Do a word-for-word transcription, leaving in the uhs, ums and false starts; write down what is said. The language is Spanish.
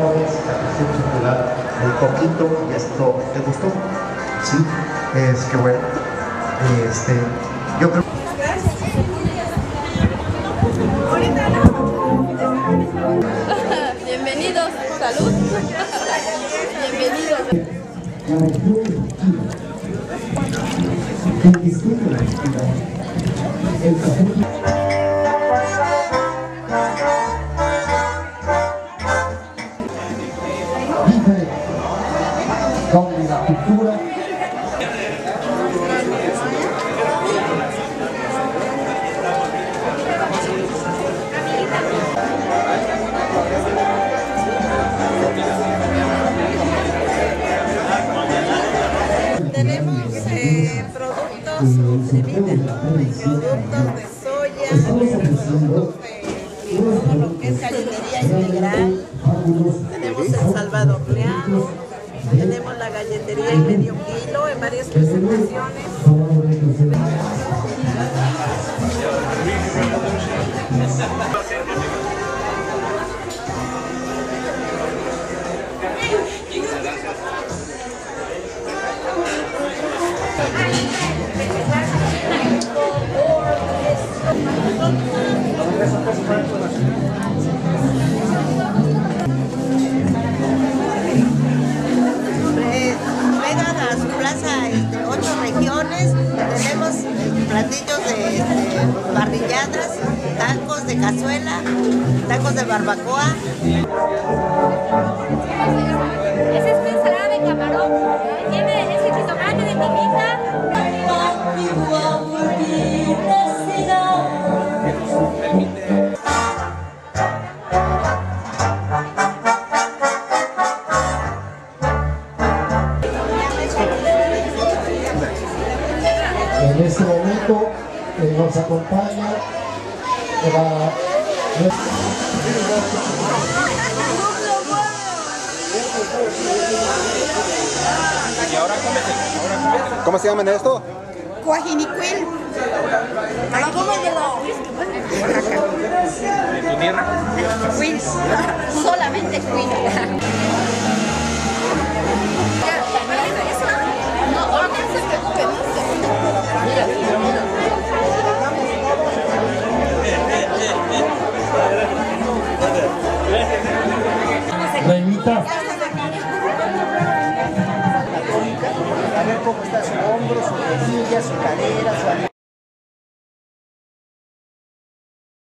jóvenes que hacen su edad muy poquito y esto les gustó. Sí, es que bueno, este, yo creo que... Bienvenidos, salud. Bienvenidos. Donde la cultura tenemos eh, productos de vida, productos de soya, productos de todo lo que es gallinería integral, tenemos el salvadocleado. Tenemos la galletería en medio kilo en varias presentaciones. Tenemos platillos de, de parrilladas, tacos de cazuela, tacos de barbacoa. Esa es mi ensalada de camarón, tiene ese jitomate de tinita. En este momento eh, nos acompaña la... ¿Cómo se llaman esto? Quajini Quill. ¿De tu tierra? Quill. Solamente Quill. A ver cómo está su hombro, su rodilla, su cadera, su...